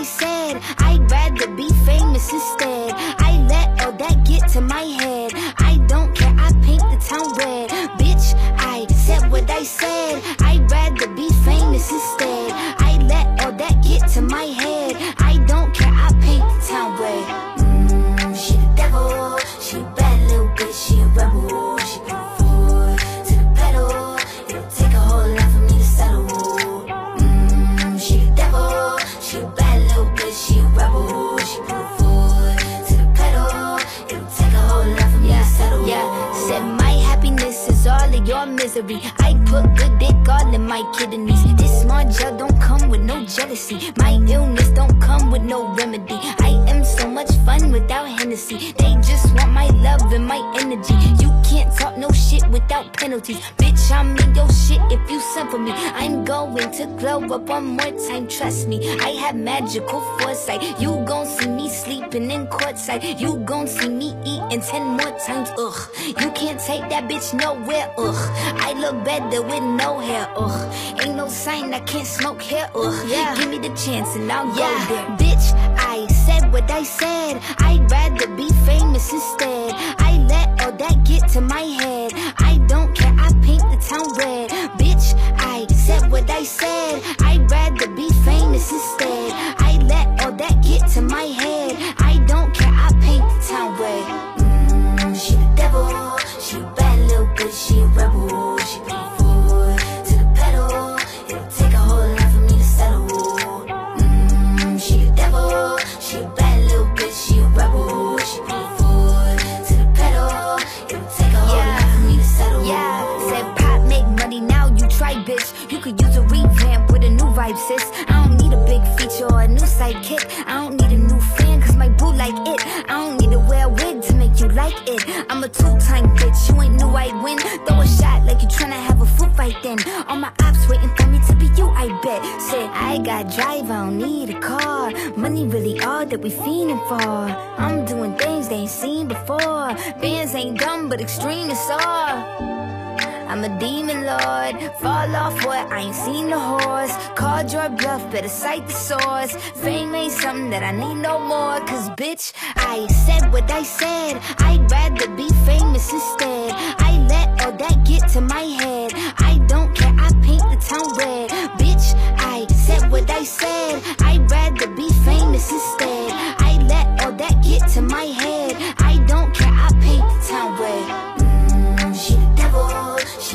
I said, I'd rather be famous instead. I let all that get to my head. I don't care, I paint the town red. Bitch, I said what I said. I'd rather be famous instead. I let all that get to my head. I don't care, I paint the town red. She the devil, she a bad little bitch, she a rebel. Misery. I put good dick all in my kidneys. This Margiel don't come with no jealousy. My illness don't come with no remedy. I am so much fun without Hennessy. They just want my love and my energy. You can't talk no shit without penalties. Bitch, I'm in your shit if you send for me. I'm going to glow up one more time, trust me. I have magical foresight. You gon' see me sleeping in courtside. You gon' see me eating 10 more times, ugh. You can't take that bitch nowhere, ugh. I look better with no hair, ugh. Ain't no sign I can't smoke hair, ugh. Yeah. Give me the chance and I'll go there. Bitch, I said what I said. I'd rather be famous instead. I let all that get to my head. I don't care, I paint the town red. Bitch, I said what I said. I'd rather be famous instead. I let all that get to my head. I don't care, I paint the town red. She the devil, she a bad little bitch, she a rebel. Sis, I don't need a big feature or a new sidekick. I don't need a new fan cause my boo like it. I don't need to wear a wig to make you like it. I'm a two-time bitch, you ain't new, I win. Throw a shot like you tryna have a foot fight then. All my ops waiting for me to be you, I bet. Say, I got drive, I don't need a car. Money really all that we fiending for. I'm doing things they ain't seen before. Bands ain't dumb but extreme is all. I'm a demon lord, fall off what, I ain't seen the horse. Called your bluff, better cite the source. Fame ain't something that I need no more. Cause bitch, I said what I said. I'd rather be famous instead. I let all that get to my head. I don't care, I paint the town red. Bitch, I said what I said. I'd rather be famous instead. I let all that get to my head. I don't care, I paint the town red. She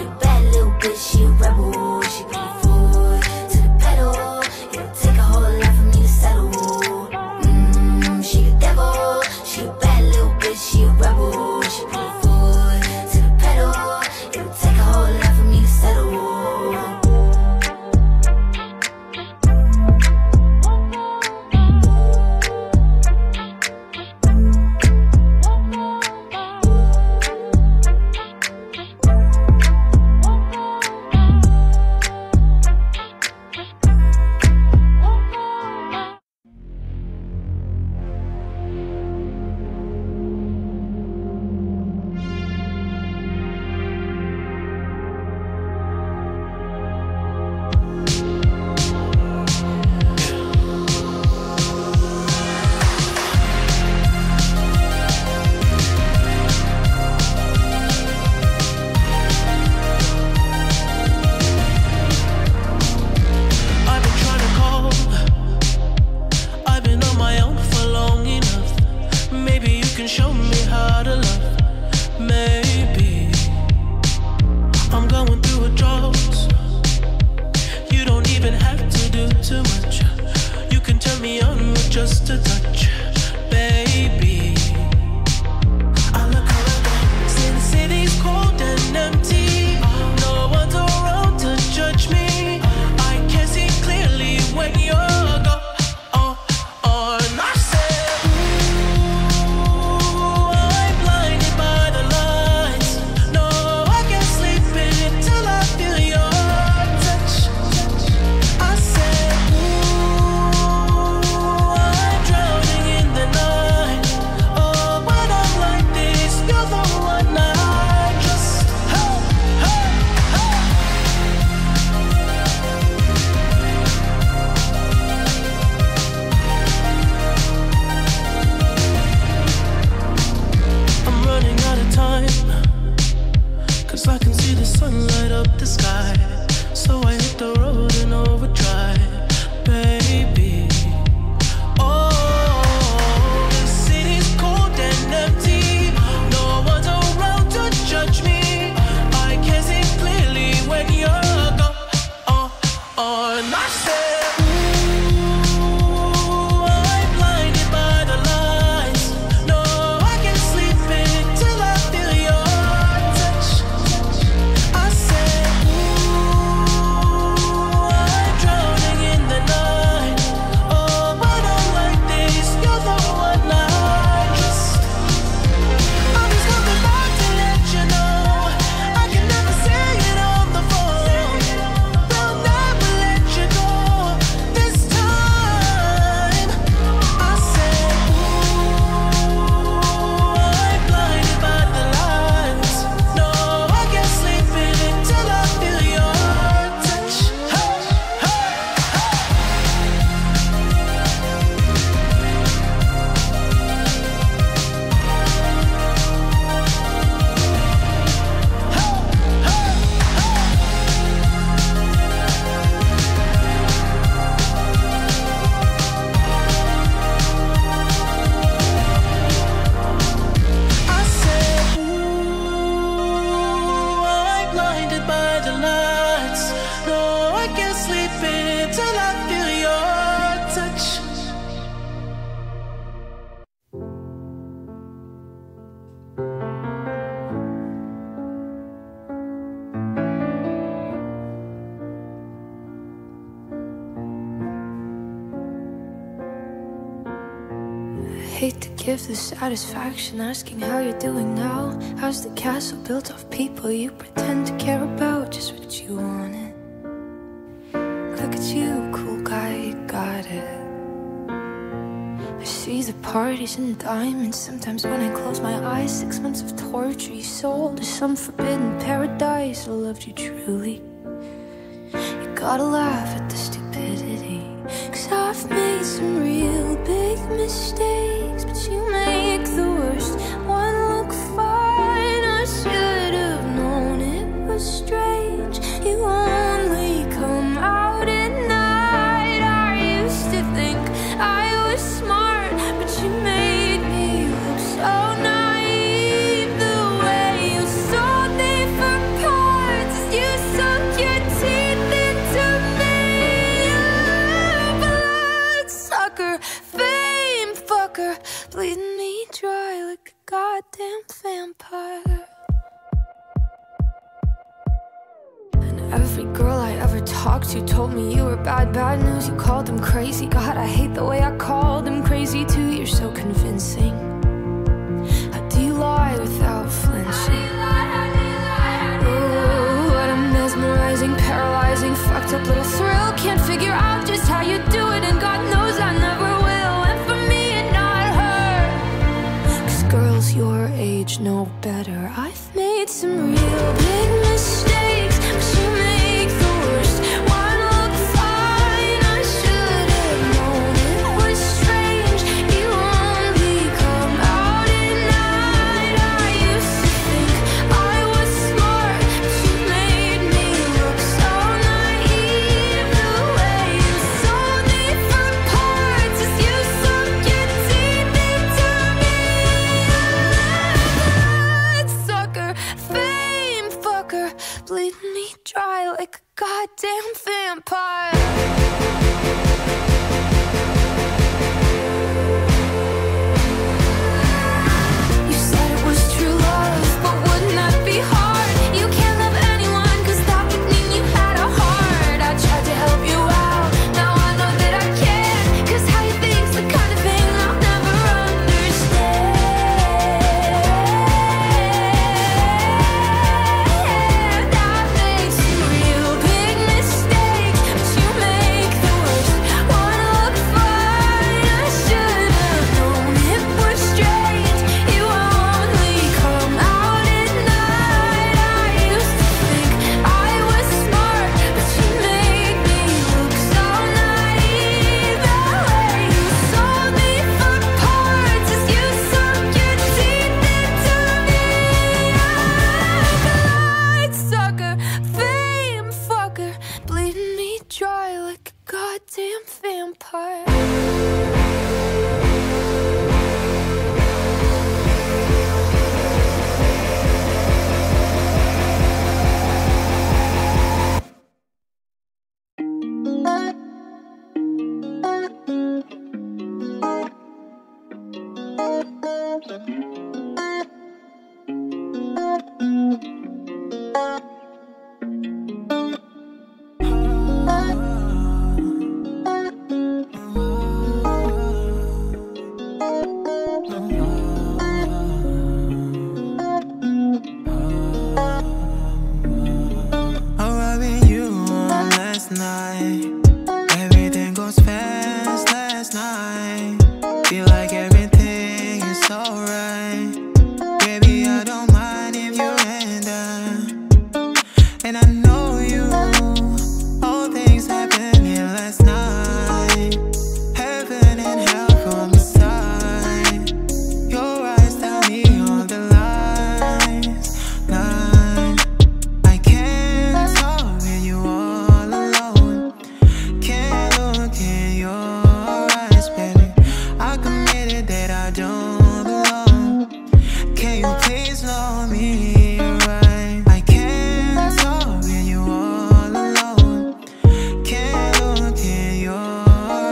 a bad little bitch, she a rebel. She gon' forward to the pedal. It'll take a whole lot for me to settle. She the devil, she a bad little bitch, she a rebel. She gon' forward to the pedal. It'll take a whole lot for me to settle. sun light up the sky. So I hit the road in overdrive, baby. Oh, the city's cold and empty. No one's around to judge me. I can see clearly when you're gone. On I say, give the satisfaction asking how you're doing now. How's the castle built off people you pretend to care about? Just what you wanted. Look at you, cool guy, you got it. I see the parties and diamonds. Sometimes when I close my eyes, 6 months of torture you sold to some forbidden paradise. I loved you truly. You gotta laugh at the stupidity, 'cause I've made some real big mistakes. You make the worst one look fine. I should have known it was strange. You only come out at night. I used to think I was smart, but you made me look so naive. The way you sold me for parts, you sunk your teeth into me. You bloodsucker, fame fucker, bleeding me dry like a goddamn vampire. And every girl I ever talked to told me you were bad, bad news. You called them crazy. God, I hate the way I called them crazy too. You're so convincing. How do you lie without flinching? Ooh, what a mesmerizing, paralyzing, fucked up little thrill. Can't figure out just how you do it, and God knows I never will. Girls your age know better. I've made some real big mistakes, but you make the worst one look fine. I should have known it was strange. You only come out at night. I used to think I was smart, but you made me look so naive. The way you sold me for parts is you sunk your teeth into me. Fame fucker, bleed me dry like a goddamn vampire. Make apart. I committed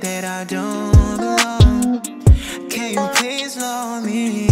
that I don't belong. Can you please love me?